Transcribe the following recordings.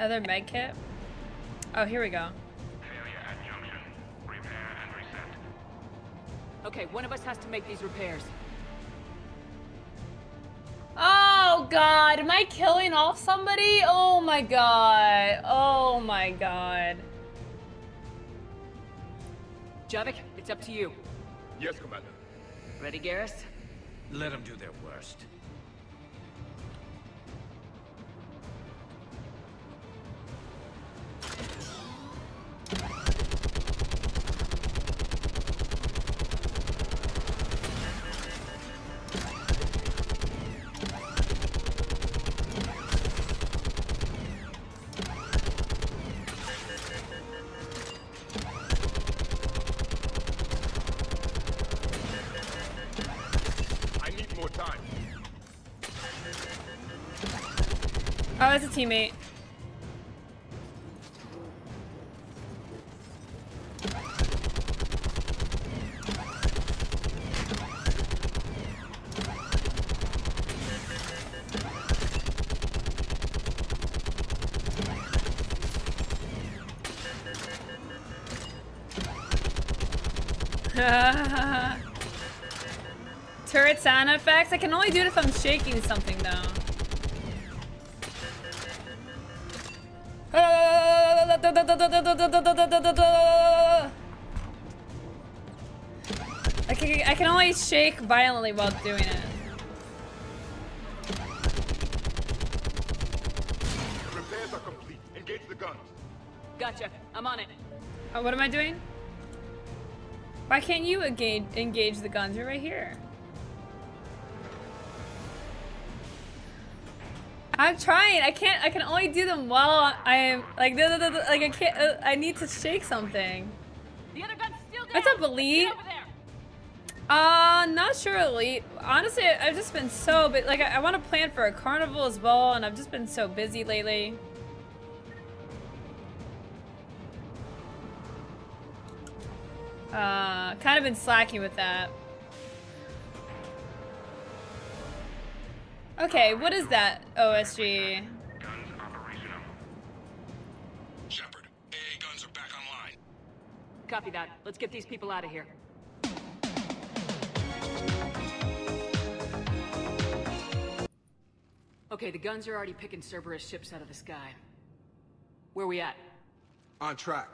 Another med kit? Oh, here we go. Failure at junction. Repair and reset. Okay, one of us has to make these repairs. Oh god, am I killing off somebody? Oh my god. Oh my god. Javik, it's up to you. Yes, Commander. Ready, Garrus? Let them do their worst. As a teammate. Turret sound effects? I can only do it if I'm shaking something though. I can only shake violently while doing it. Repairs are complete. Engage the guns. Gotcha. I'm on it. Oh, what am I doing? Why can't you engage the guns? You're right here. I'm trying. I can't. I can only do them while I'm like, like I can't. I need to shake something. The other gun's still down. What's up, Elite? Not sure, Elite. Honestly, I've just been so busy. Like, I want to plan for a carnival as well, and I've just been so busy lately. Kind of been slacking with that. Okay, what is that, OSG? Guns operational. Shepard, AA guns are back online. Copy that. Let's get these people out of here. Okay, the guns are already picking Cerberus ships out of the sky. Where we at? On track.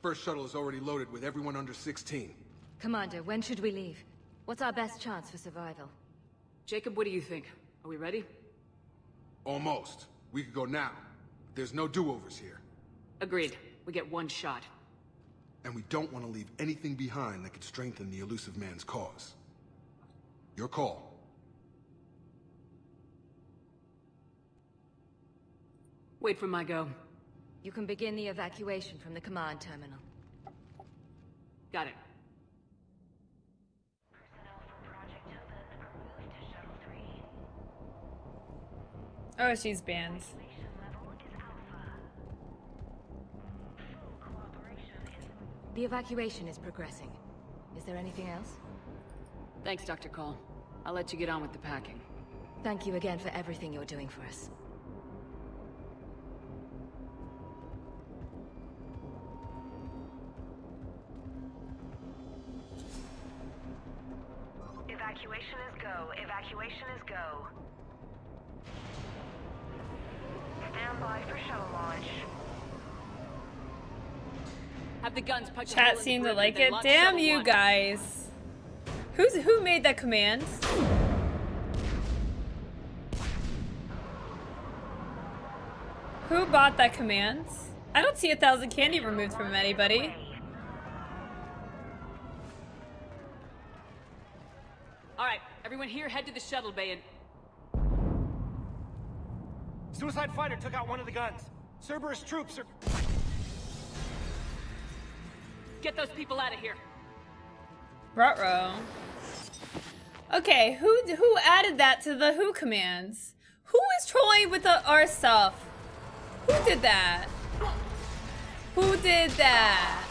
First shuttle is already loaded with everyone under 16. Commander, when should we leave? What's our best chance for survival? Jacob, what do you think? Are we ready? Almost. We could go now. There's no do-overs here. Agreed. We get one shot. And we don't want to leave anything behind that could strengthen the Elusive Man's cause. Your call. Wait for my go. You can begin the evacuation from the command terminal. Got it. Oh, she's banned. The evacuation is progressing. Is there anything else? Thanks, Dr. Cole. I'll let you get on with the packing. Thank you again for everything you're doing for us. Evacuation is go. Evacuation is go. Stand by for shuttle launch. Have the guns punch. Chat seemed to like it. Damn you guys. Who made that command? Who bought that command? I don't see 1,000 candy removed from anybody. All right, everyone here, head to the shuttle bay and. Suicide fighter took out one of the guns. Cerberus troops are... Get those people out of here. Ruh-roh. Okay, who added that to the who commands? Who is trolling with our stuff? Who did that? Who did that?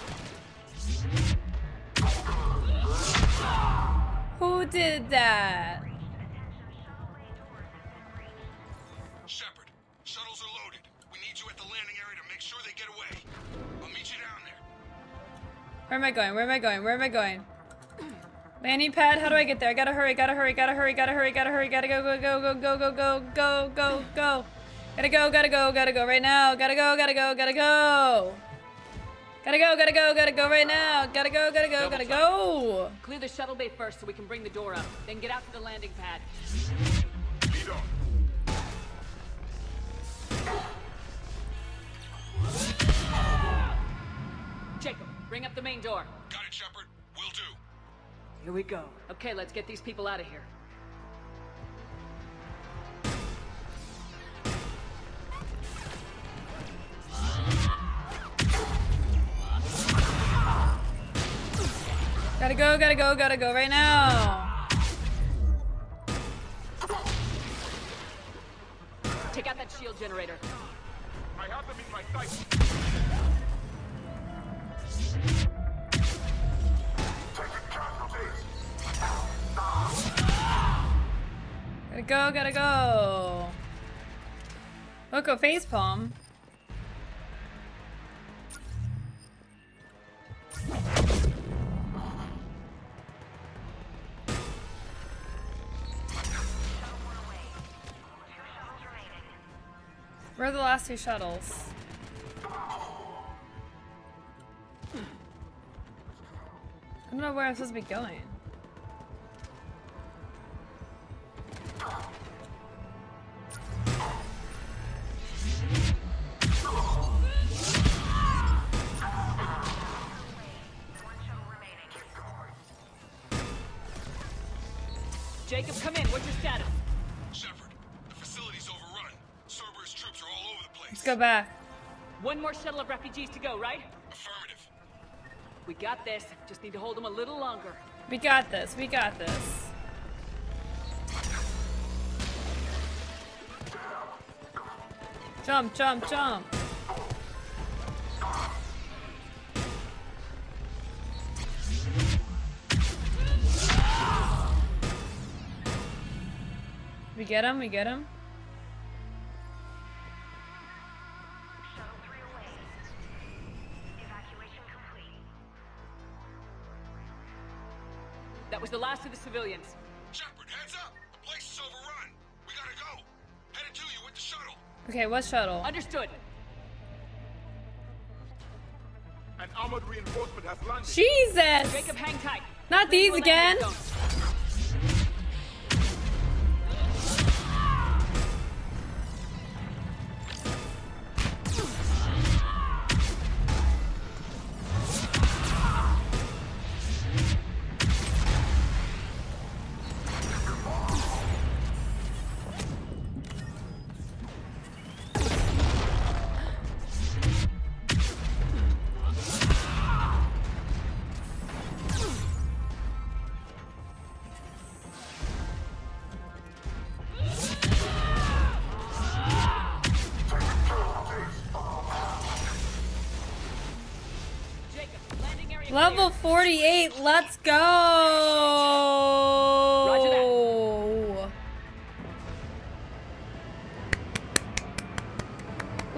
Who did that? Shuttles are loaded. We need you at the landing area. Where am I going? Where am I going? Where am I going? Landing pad, how do I get there? I gotta hurry, gotta hurry, gotta hurry, gotta hurry, gotta hurry, gotta go, go, go, go, go, go, go, go, go. Gotta go, gotta go, gotta go right now. Gotta go, gotta go, gotta go. Gotta go, gotta go, gotta go right now. Gotta go, gotta go, gotta go. Clear the shuttle bay first so we can bring the door up. Then get out to the landing pad. Lead on. Jacob, bring up the main door. Got it, Shepard. Will do. Here we go. Okay, let's get these people out of here. Gotta go, gotta go, gotta go right now. Take out that shield generator. I have them in my sight. Gotta go, gotta go. Loco facepalm. Where are the last two shuttles? I don't know where I'm supposed to be going. Jacob, come in. What's your status? Shepard, the facility's overrun. Cerberus troops are all over the place. Let's go back. One more shuttle of refugees to go, right? Affirmative. We got this. Just need to hold them a little longer. We got this. We got this. Jump, jump, jump. We get him, we get him. Shuttle 3 away. Evacuation complete. That was the last of the civilians. Shepard, heads up! The place is overrun. We gotta go. Headed to you with the shuttle. Okay, what shuttle? Understood. An armored reinforcement has landed. Jesus! Jacob, hang tight. Not these again. Level 48, let's go! Roger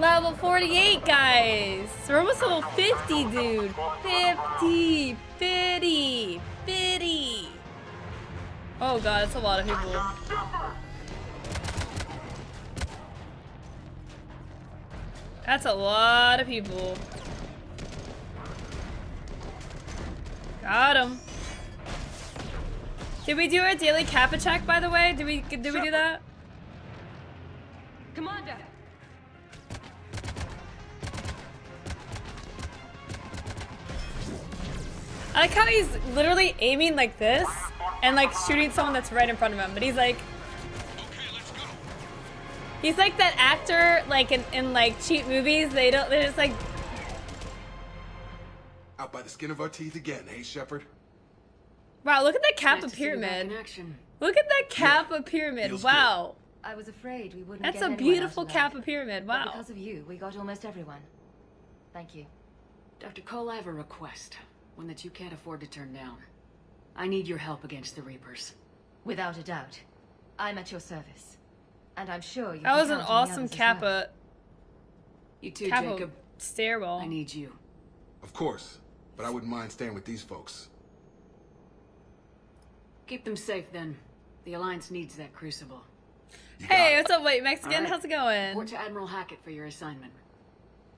that. Level 48, guys! We're almost level 50, dude! 50! 50! 50! Oh god, that's a lot of people. That's a lot of people. Got him. Did we do our daily Kappa check, by the way? Did we do that? Commander. I like how he's literally aiming like this and like shooting someone that's right in front of him, but he's like, okay, let's go. He's like that actor, like in like cheap movies. They're just like. Out by the skin of our teeth again, hey Shepard. Wow, look at that Kappa pyramid. Look at that Kappa pyramid. Wow. I was afraid we wouldn't. That's a beautiful Kappa pyramid. Wow. But because of you, we got almost everyone. Thank you. Dr. Cole, I have a request, one that you can't afford to turn down. I need your help against the Reapers. Without a doubt, I'm at your service, and I'm sure you. That was an awesome Kappa. Well. You too, Kappa Jacob. Stairwell. I need you. Of course. but I wouldn't mind staying with these folks. Keep them safe then. The Alliance needs that Crucible. Hey, what's up, White Mexican? Right. How's it going? Report to Admiral Hackett for your assignment.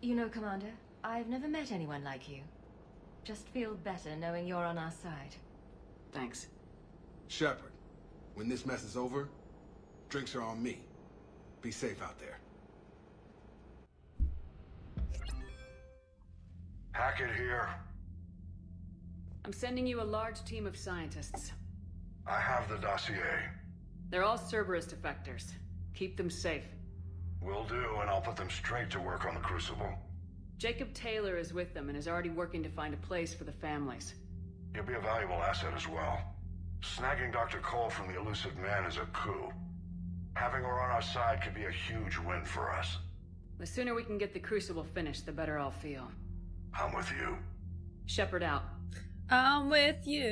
You know, Commander, I've never met anyone like you. Just feel better knowing you're on our side. Thanks. Shepard, when this mess is over, drinks are on me. Be safe out there. Hackett here. I'm sending you a large team of scientists. I have the dossier. They're all Cerberus defectors. Keep them safe. Will do, and I'll put them straight to work on the Crucible. Jacob Taylor is with them and is already working to find a place for the families. You'll be a valuable asset as well. Snagging Dr. Cole from the Elusive Man is a coup. Having her on our side could be a huge win for us. The sooner we can get the Crucible finished, the better I'll feel. I'm with you. Shepard out. I'm with you.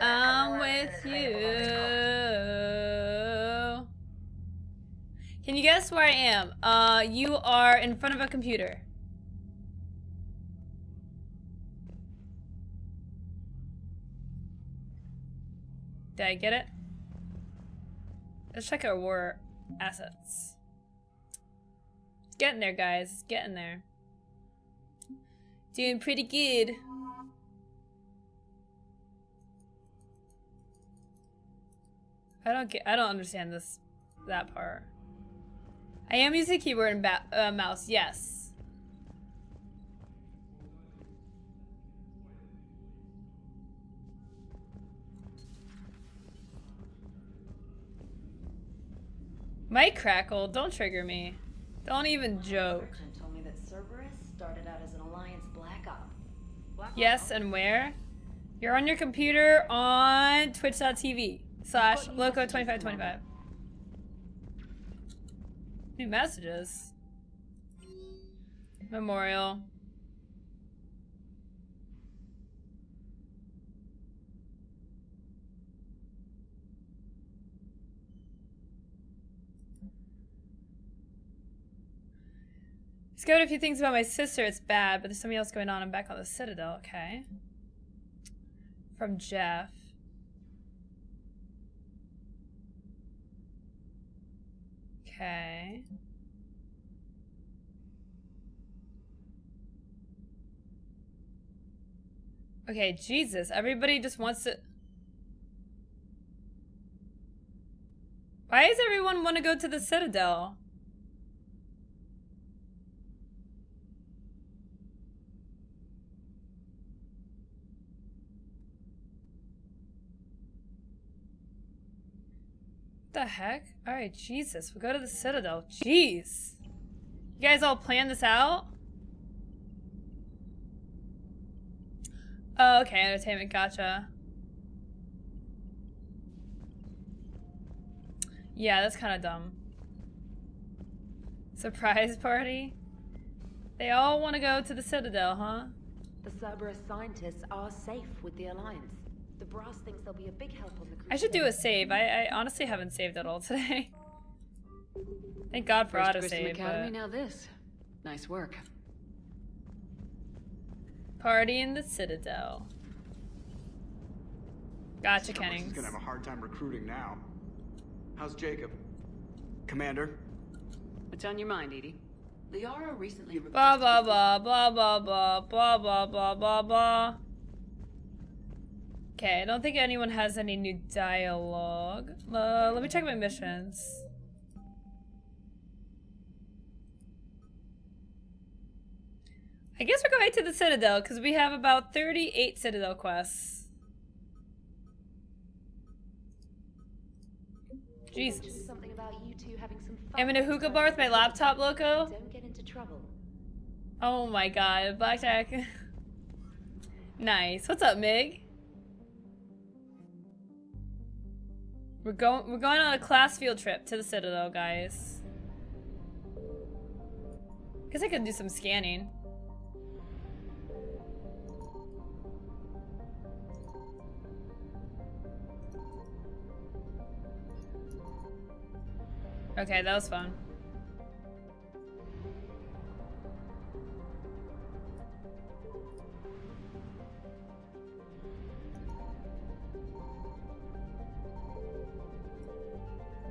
I'm with you. Can you guess where I am? You are in front of a computer. Did I get it? Let's check our war assets. It's getting there, guys. It's getting there. Doing pretty good. I don't understand this, that part. I am using keyboard and mouse, yes. My crackle, don't trigger me. Don't even joke. Told me that Cerberus started out as an Alliance Black Op. Yes, and where? You're on your computer on twitch.tv/Lowco2525. New messages. Memorial. Discovered a few things about my sister. It's bad, but there's something else going on. I'm back on the Citadel. Okay. From Jeff. Okay. Okay, Jesus, everybody just wants to... Why does everyone want to go to the Citadel? What the heck? Alright, Jesus, we'll go to the Citadel. Jeez! You guys all planned this out? Oh, okay, entertainment, gotcha. Yeah, that's kinda dumb. Surprise party? They all wanna go to the Citadel, huh? The Cerberus scientists are safe with the Alliance. The brass thinks they'll be a big help on the Crucible. I should do a save. I honestly haven't saved at all today. Thank God for autosave. Academy, now this. Nice work. Party in the Citadel. Gotcha, Kennings. He's gonna have a hard time recruiting now. How's Jacob? Commander? What's on your mind, Edie? The Aria recently requested... Blah, blah, blah, blah, blah, blah, blah, blah, blah, blah, blah. Okay, I don't think anyone has any new dialogue. Let me check my missions. I guess we're going to the Citadel because we have about 38 Citadel quests. Jesus. Something about you two having some fun. I'm in a hookah bar with my laptop, Lowco. Don't get into trouble. Oh my God, blackjack. Nice. What's up, Mig? We're going on a class field trip to the Citadel, guys. Guess I could do some scanning. Okay, that was fun.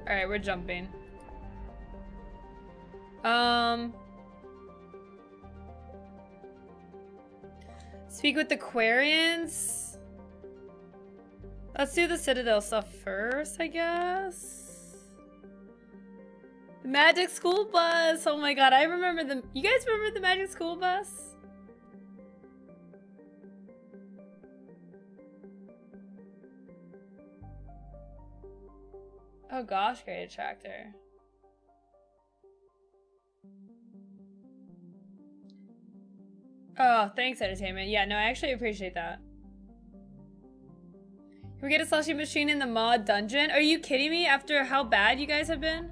Alright, we're jumping. Speak with the Quarians? Let's do the Citadel stuff first, I guess. The Magic School Bus! Oh my god, I remember the- You guys remember the Magic School Bus? Oh gosh, Great Attractor. Oh, thanks, Entertainment. Yeah, no, I actually appreciate that. Can we get a slushy machine in the mod dungeon? Are you kidding me? After how bad you guys have been?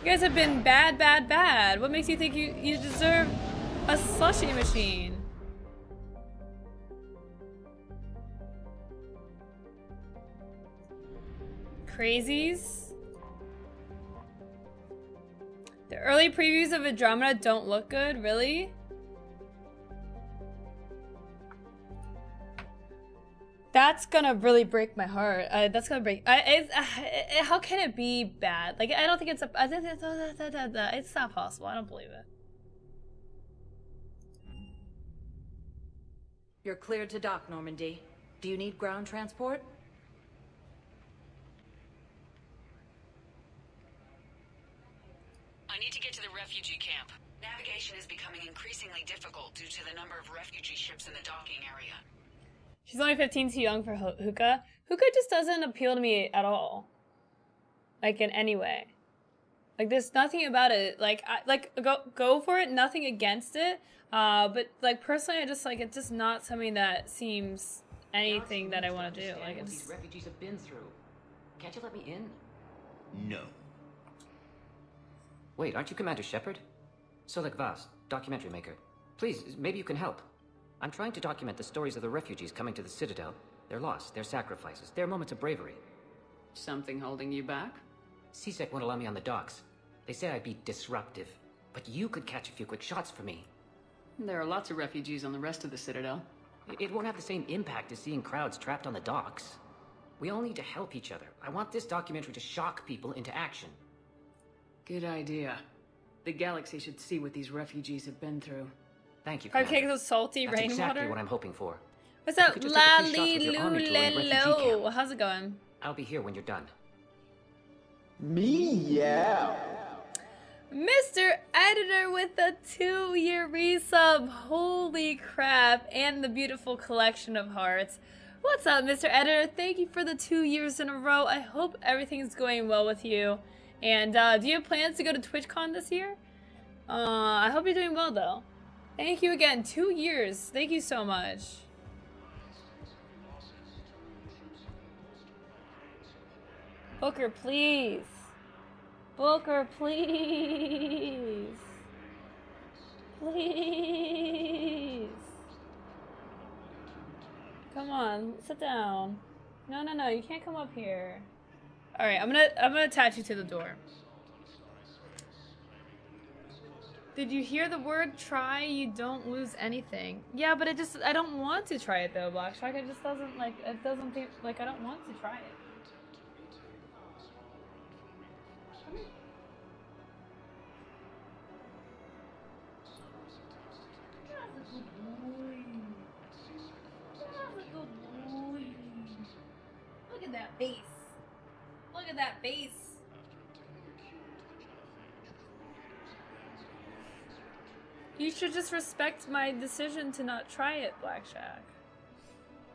You guys have been bad, bad, bad. What makes you think you deserve a slushy machine? Crazies. The early previews of Andromeda don't look good, really? That's gonna really break my heart. That's gonna break. How can it be bad? Like, I don't think it's a. It's not possible. I don't believe it. You're cleared to dock, Normandy. Do you need ground transport? I need to get to the refugee camp. Navigation is becoming increasingly difficult due to the number of refugee ships in the docking area. She's only 15, too young for hookah. Hookah just doesn't appeal to me at all. Like, in any way. Like, there's nothing about it. Like, go for it, nothing against it. But, like, personally, I just, like, it's just not something that seems anything that I want to do. Like, it's... These refugees have been through. Can't you let me in? No. Wait, aren't you Commander Shepard? Solek Vas, documentary maker. Please, maybe you can help. I'm trying to document the stories of the refugees coming to the Citadel. Their loss, their sacrifices, their moments of bravery. Something holding you back? C-Sec won't allow me on the docks. They said I'd be disruptive, but you could catch a few quick shots for me. There are lots of refugees on the rest of the Citadel. It won't have the same impact as seeing crowds trapped on the docks. We all need to help each other. I want this documentary to shock people into action. Good idea. The galaxy should see what these refugees have been through. Thank you. Cupcakes of salty rainwater. That's exactly what I'm hoping for. What's up, Lalilulelo? How's it going? I'll be here when you're done. Me, yeah. Mr. Editor with the 2-year resub. Holy crap. And the beautiful collection of hearts. What's up, Mr. Editor? Thank you for the 2 years in a row. I hope everything's going well with you. And do you have plans to go to TwitchCon this year? I hope you're doing well, though. Thank you again. 2 years. Thank you so much. Booker, please. Booker, please. Please. Come on, sit down. No, no, no. You can't come up here. All right, I'm gonna attach you to the door. Did you hear the word try? You don't lose anything. Yeah, but I don't want to try it though, Black Shock. It just doesn't like, it doesn't think, like, I don't want to try it. Come here. That's a good boy. That's a good boy. Look at that face. Look at that face. You should just respect my decision to not try it, Black Shack.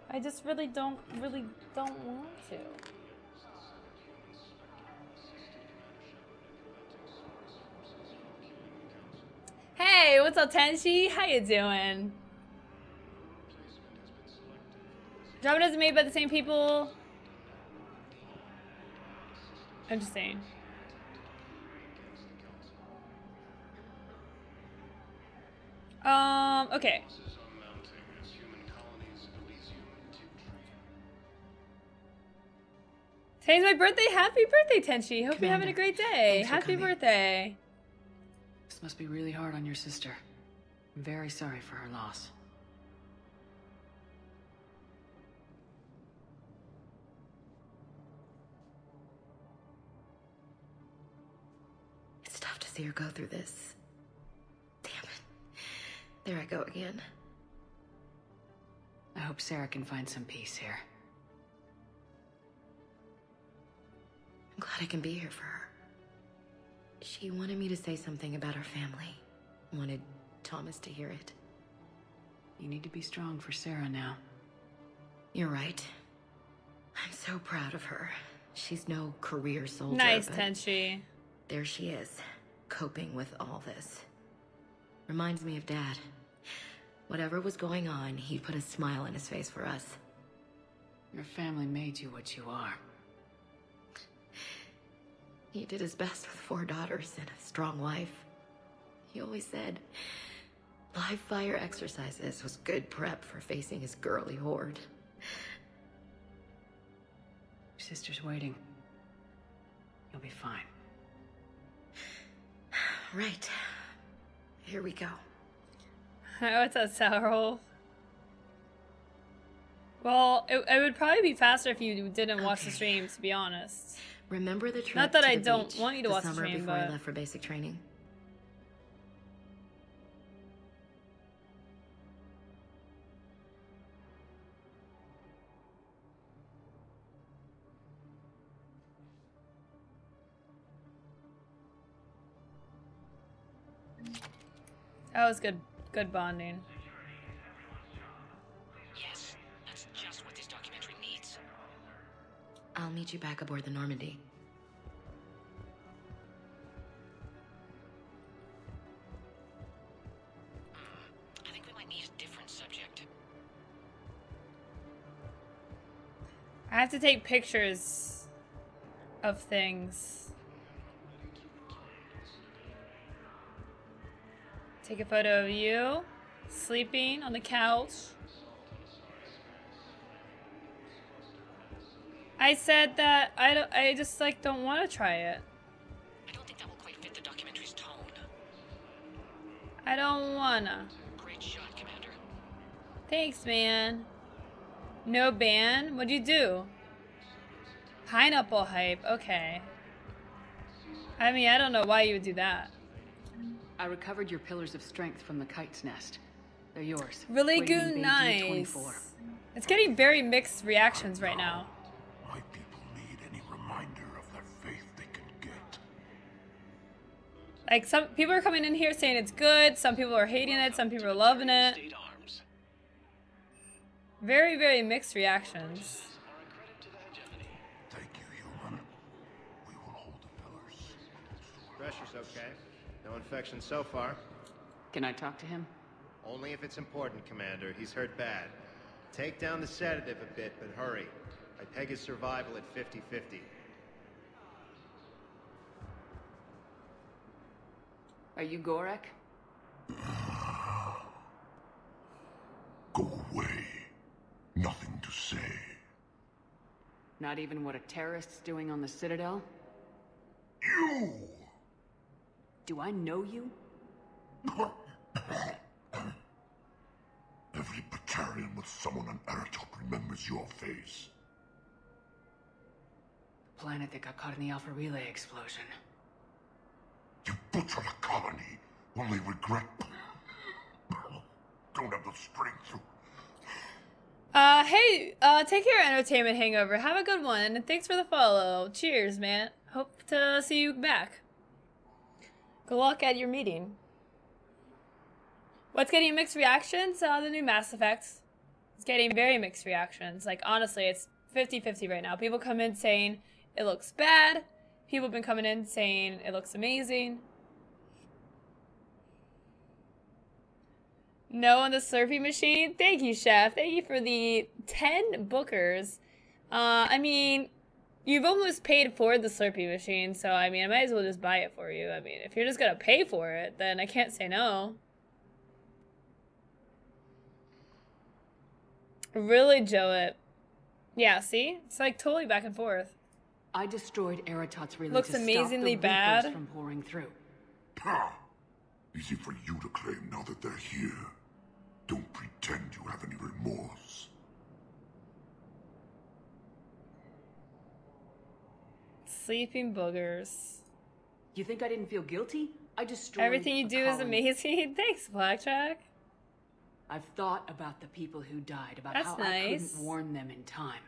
I just really don't want to. Hey, what's up, Tenshi? How you doing? Dramas are made by the same people. I'm just saying. Okay. Today's my birthday. Happy birthday, Tenshi. Hope you're having a great day. Happy birthday. This must be really hard on your sister. I'm very sorry for her loss. have to see her go through this. Damn it. There I go again. I hope Sarah can find some peace here. I'm glad I can be here for her. She wanted me to say something about her family. Wanted Thomas to hear it. You need to be strong for Sarah now. You're right. I'm so proud of her. She's no career soldier. Nice, Tenchi. There she is, coping with all this. Reminds me of Dad. Whatever was going on, he put a smile on his face for us. Your family made you what you are. He did his best with 4 daughters and a strong wife. He always said live fire exercises was good prep for facing his girly horde. Your sister's waiting. You'll be fine. Right. Here we go. Oh, it's a sour hole. Well, it would probably be faster if you didn't watch the stream, to be honest. Remember the trip Not that to I the don't beach want you to the watch the stream, before but... I left for basic training. That was good. Good bonding. Yes, that's just what this documentary needs. I'll meet you back aboard the Normandy. I think we might need a different subject. I have to take pictures of things. Take a photo of you sleeping on the couch. I said that I just like don't want to try it. I don't think that will quite fit the documentary's tone. I don't wanna. Great shot, Commander. Thanks, man. No ban? What'd you do? Pineapple hype. Okay. I mean, I don't know why you would do that. I recovered your pillars of strength from the kite's nest. They're yours. Really good, nice. It's getting very mixed reactions right now. My people need any reminder of their faith they can get. Like, some people are coming in here saying it's good, some people are hating it, some people are loving it. Very, very mixed reactions. Thank you, human. We will hold the pillars. Pressure's okay. No infection so far. Can I talk to him? Only if it's important, Commander. He's hurt bad. Take down the sedative a bit, but hurry. I peg his survival at 50-50. Are you Gorek? Go away. Nothing to say. Not even what a terrorist's doing on the Citadel? You! Do I know you? Every Batarian with someone on Eratok remembers your face. The planet that got caught in the Alpha Relay explosion. You butchered a colony. Only regret. Don't have the strength to... Hey, take your entertainment hangover. Have a good one, and thanks for the follow. Cheers, man. Hope to see you back. Good luck at your meeting. What's getting mixed reactions? The new Mass Effect. It's getting very mixed reactions. Like, honestly, it's 50-50 right now. People come in saying it looks bad. People have been coming in saying it looks amazing. No on the Slurpee machine? Thank you, Chef. Thank you for the 10 bookers. I mean... You've almost paid for the Slurpee machine, so I mean, I might as well just buy it for you. I mean, if you're just gonna pay for it, then I can't say no. Really, Joet. Yeah, see? It's like totally back and forth. I destroyed Eratot's relay. Looks amazingly bad. From pouring through. Easy for you to claim now that they're here. Don't pretend you have any remorse. Sleeping boogers. You think I didn't feel guilty? I destroyed everything you do is amazing. Thanks, Blackjack. I've thought about the people who died, about how I couldn't warn them in time.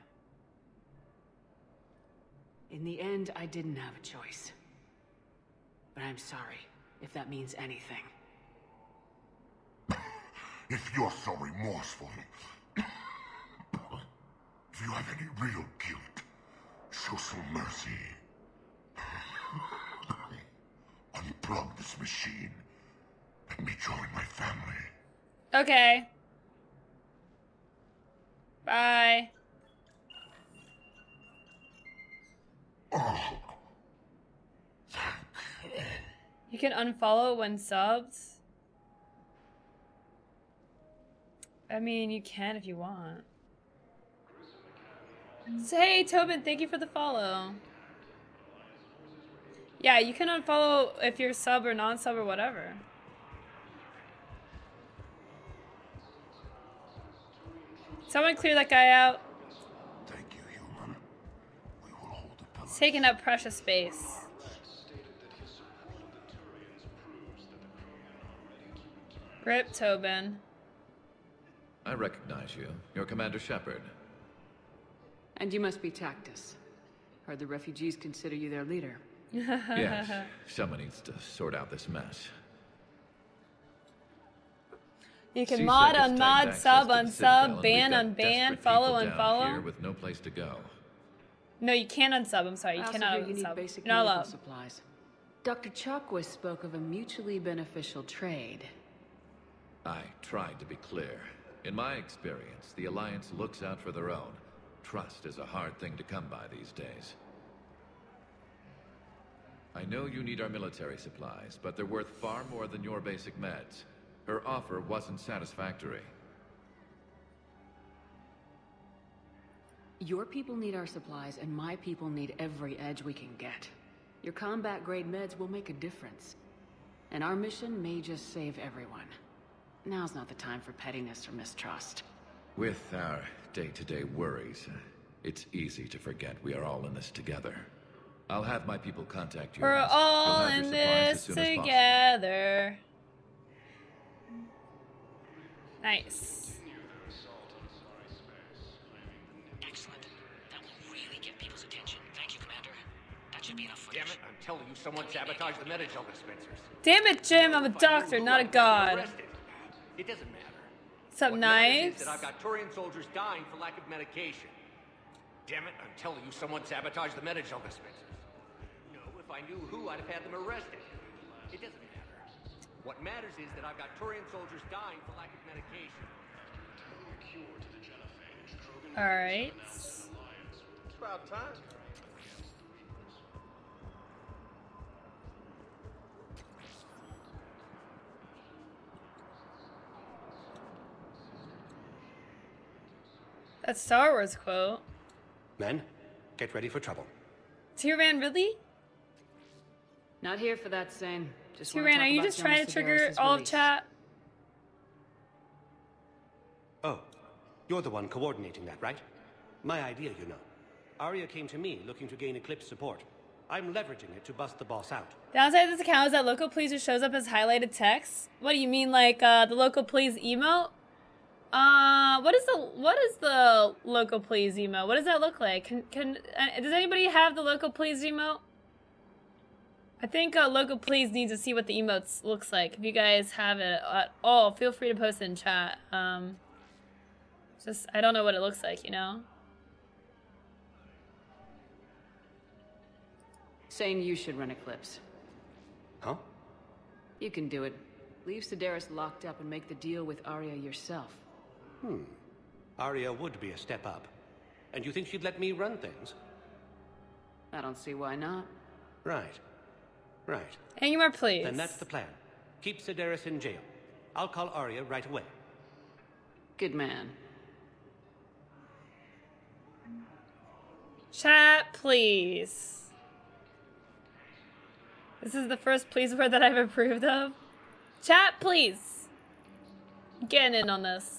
In the end, I didn't have a choice. But I'm sorry, if that means anything. If you're so remorseful, if you have any real guilt, show some mercy. Unplug this machine. Let me join my family. Okay. Bye. Oh. You can unfollow when subbed. I mean, you can if you want. So, hey, Tobin, thank you for the follow. Yeah, you can unfollow if you're sub or non-sub or whatever. Someone clear that guy out. Thank you, human. We will hold the pillars. It's taking up precious space. Rip, Tobin. I recognize you. You're Commander Shepard. And you must be Tactus. Heard the refugees consider you their leader. Yes. Someone needs to sort out this mess. You can mod, unmod, sub, unsub, ban, unban, follow, unfollow. Here with no place to go. No, you can't unsub. I'm sorry, you cannot unsub. Not allowed. Supplies. Doctor Chakwas spoke of a mutually beneficial trade. I tried to be clear. In my experience, the Alliance looks out for their own. Trust is a hard thing to come by these days. I know you need our military supplies, but they're worth far more than your basic meds. Her offer wasn't satisfactory. Your people need our supplies, and my people need every edge we can get. Your combat-grade meds will make a difference. And our mission may just save everyone. Now's not the time for pettiness or mistrust. With our day-to-day worries, it's easy to forget we are all in this together. I'll have my people contact you. We're all in this together. Nice. Excellent. That will really get people's attention. Thank you, Commander. That should be enough footage. Damn it, I'm telling you, someone sabotaged the Metagel dispensers. Damn it, Jim, I'm a doctor, not a god. It doesn't matter. What's up, Knives? I've got Turian soldiers dying for lack of medication. Damn it, I'm telling you, someone sabotaged the Metagel dispensers. No, if I knew who, I'd have had them arrested. It doesn't matter. What matters is that I've got Turian soldiers dying for lack of medication. Alright. It's about time. That Star Wars quote. Men, get ready for trouble. Tyrann, really? Not here for that, Zane. Tyrann, are you just trying to trigger all of chat? Oh, you're the one coordinating that, right? My idea, you know. Aria came to me looking to gain Eclipse support. I'm leveraging it to bust the boss out. Downside of this account is that Local Please just shows up as highlighted text. What do you mean, like the Local Please emote? What is the Local Please emote? What does that look like? Does anybody have the Local Please emote? I think Local Please needs to see what the emotes looks like. If you guys have it at all, feel free to post it in chat. Just I don't know what it looks like, you know. Saying you should run Eclipse. Huh? You can do it. Leave Sedaris locked up and make the deal with Aria yourself. Hmm. Aria would be a step up. And you think she'd let me run things? I don't see why not. Right. Right. Any more, please. Then that's the plan. Keep Sedaris in jail. I'll call Aria right away. Good man. Chat, please. This is the first please word that I've approved of. Chat, please. Getting in on this.